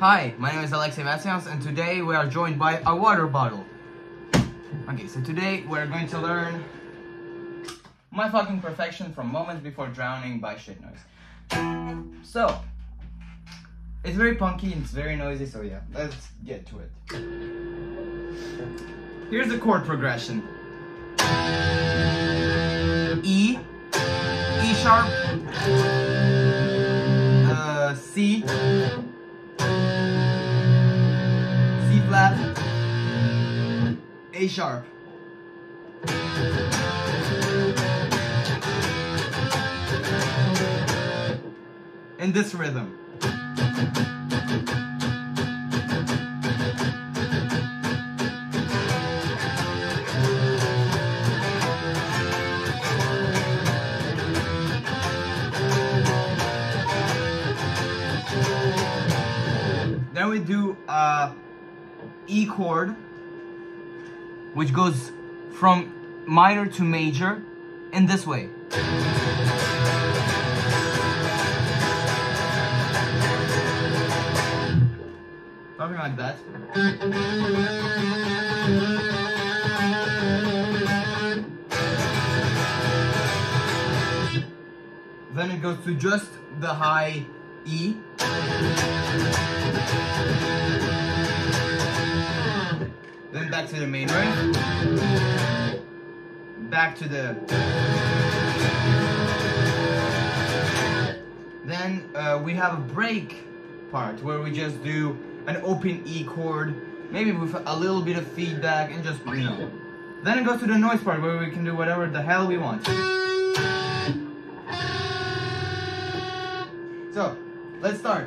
Hi, my name is Aleksejs Macions, and today we are joined by a water bottle. Okay, so today we are going to learn My Fucking Perfection from Moments Before Drowning by ShitNoise. So, it's very punky and it's very noisy, so yeah, let's get to it. Here's the chord progression. E, E sharp, C, C-flat, A-sharp. In this rhythm. Then we do E chord, which goes from minor to major in this way. Something like that. Then it goes to just the high E. Then back to the main ring, back to the, then we have a break part where we just do an open E chord, maybe with a little bit of feedback and just, you know. Then it goes to the noise part where we can do whatever the hell we want. So, let's start.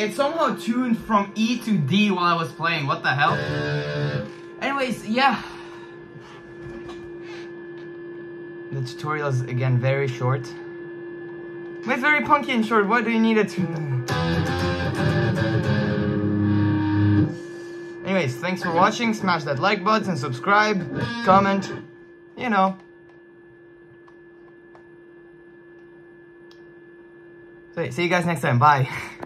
It's somehow tuned from E to D while I was playing, what the hell? Anyways, yeah. The tutorial is again very short. It's very punky and short, what do you need it to? Anyways, thanks for watching, smash that like button, subscribe, comment, you know. So, see you guys next time, bye.